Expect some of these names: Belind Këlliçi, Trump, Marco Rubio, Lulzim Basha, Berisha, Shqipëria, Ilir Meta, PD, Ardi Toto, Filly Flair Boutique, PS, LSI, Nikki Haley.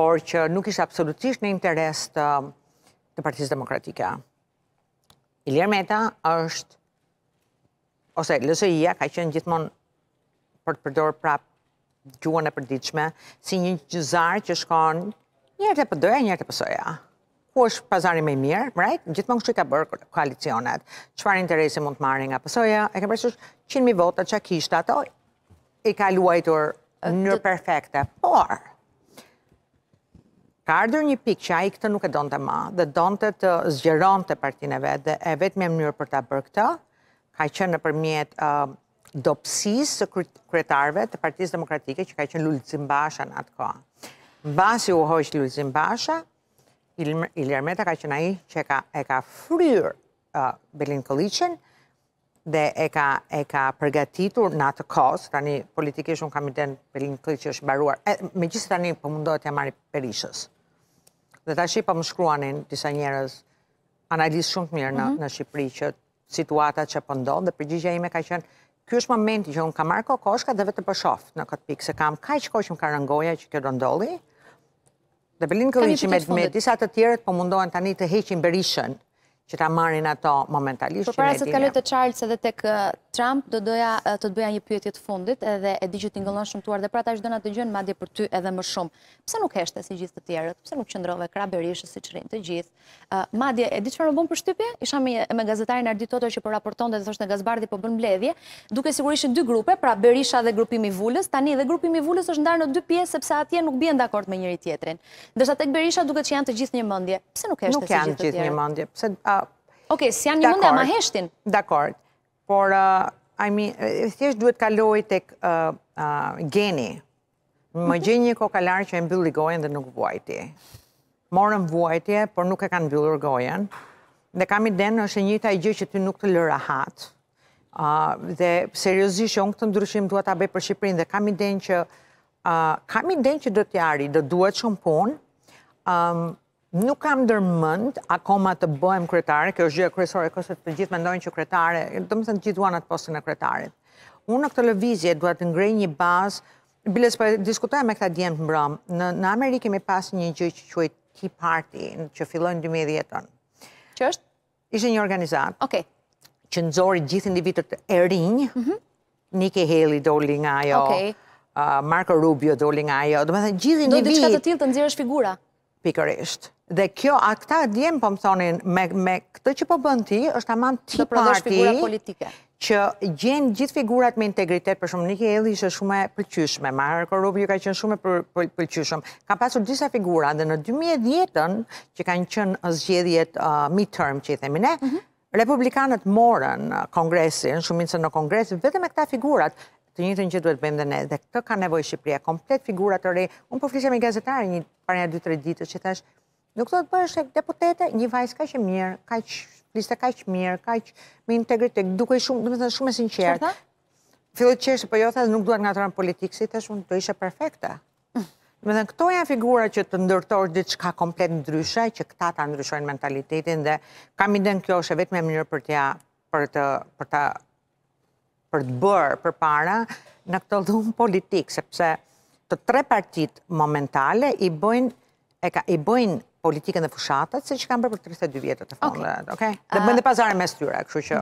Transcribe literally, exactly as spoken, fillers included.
por që nuk ishte absolutisht në interes të, të Partisë Demokratike. Ilir Meta është, ose L S I-ja ka qenë gjithmonë për të përdor prap gjuhën e përditshme, si një gjyzar që shkon njëherë te P D-ja, njëherë te P S-ja. Ku është pazari më i mirë, right? Gjithmonë kështu i ka bërë koalicionet. Çfarë interesi mund të marrë nga P S-ja? E ka përsëritur njëqind mijë vota që kishte ato, e ka luajtur në perfekte, por ka ardhur një pikë që ai këtë nuk e donte më, dhe donte të zgjeronte partinë e vet, dhe e vetmja mënyrë për ta bërë këtë ka qenë nëpërmjet uh, dobësisë së kryetarëve të Partisë Demokratike që ka qenë Lulzim Basha në atë kohë. Mbasi u hoq Lulzim Basha, Ilir Meta ka qenë ai që ka, e ka fryrë uh, Belind Këlliçin dhe e ka, e ka përgatitur në atë kohë, tani politikisht unë kam iden Belind Këlliçi është mbaruar, megjithëse tani po mundohet ja marrë Berishës. Dhe tash po më shkruanin disa njerëz, analistë shumë të mirë në, në Shqipëri që situata që po ndodh, dhe përgjigjja ime ka qenë, ky është momenti që unë kam marrë kokoshka dhe vetë po shoh në këtë pikë, se kam kaq kohë që më ka rënë goja që kjo do ndolli. Dhe Belind Këlliçi me, me disa të tjerët po mundohen tani të heqin Berishën, që ta marrin ato momentalisht. Por para se të kaloj te Charles edhe tek Trump, do doja të të bëja një pyetje të fundit, edhe e di që tingëllon shumtuar dhe pra ta çdo na dëgjojnë madje për ty edhe më shumë. Pse nuk heshte si gjithë të tjerët? Pse nuk qëndrove krah Berishës siç rinë të gjithë? Uh, madje e di çfarë më bën përshtypje? Isha me, me gazetarin Ardi Toto që po raportonte se thoshte Gazbardi po bën mbledhje, duke sigurisht dy grupe, pra Berisha dhe grupimi i Vulës, tani edhe grupimi i Vulës është ndarë në dy pjesë sepse atje nuk bien dakord me njëri tjetrin. Ndërsa tek Berisha duket që janë të gjithë një mendje. Pse nuk heshte si gjithë të tjerët? Pse Ok, si janë një mundja ma heshtin. Dakord, por, uh, I mean, thjesht duhet kaloj tek uh, uh, geni. Më gjen një kokalar që e mbylli gojen dhe nuk vuajti. Morën vuajtje, por nuk e kanë mbyllur gojen. Dhe kam idenë është e njëjta gjë që ty nuk të lë rahat. Uh, dhe seriozisht unë këtë ndryshim dua ta bëj për Shqipërinë, dhe kam idenë që uh, kam idenë që do t'i arri, do duhet shumë punë. Um, Nuk kam ndërmend akoma të bëhem kryetare, kjo është gjë kryesore, kurse të gjithë mendojnë që kryetare, domethënë të gjithë duan atë postin e kryetarit. Unë në këtë lëvizje dua të ngrej një bazë, biles po diskutoja me këta djemt mbrëm, në, në Amerikë kemi pas një gjë që quhet Tea Party, që filloi në dy mijë e dhjetën. Që është? Ishte një organizatë. Okej. Okay. Që nxori gjithë individët e rinj. Mm -hmm. Nikki Haley doli nga ajo. Okej. Okay. Uh, Marco Rubio doli nga ajo. Domethënë gjithë individët. Do diçka të tillë të nxjerrësh figura. Pikërisht. Dhe kjo, a këta djem po më thonin, me, me këtë që po bën ti, është aman Tea Party, që gjenë gjithë figurat me integritet, për shumë Nikki Haley ishte shumë e pëlqyeshme, Marco Rubio ka qenë shumë e pëlqyeshëm. Ka pasur disa figura, dhe në dy mijë e dhjetën, që kanë qenë zgjedhjet uh, midterm, që i themi ne, mm-hmm. Republikanët morën uh, kongresin, shumicën në kongres, vetëm me këta figurat. Të njëjtën që duhet bëjmë dhe ne, dhe këtë ka nevojë Shqipëria, komplet figura të re. Unë po flisja me gazetarin një para dy tre ditë që thash, nuk do të bësh deputete, një vajzë kaq e mirë, kaq fliste kaq mirë, kaq me integritet, dukej shumë, domethënë shumë e sinqertë. Filloi të qeshte, po jo thash nuk duhet ngatëran politikë, thash unë do isha perfekte. Domethënë këto janë figura që të ndërtosh diçka komplet ndryshe, që këta ta ndryshojnë mentalitetin dhe kam idenë kjo është vetëm mënyrë për t'ia për të për ta për të bërë për para në këtë dhumë politik, sepse të tre partit momentale i bëjnë, e ka, i bëjnë politikën dhe fushatat, se që kanë bërë për tridhjetë e dy vjetët e fundit, okay. Okay? Dhe bëjnë dhe pazare mes tyre, kështu që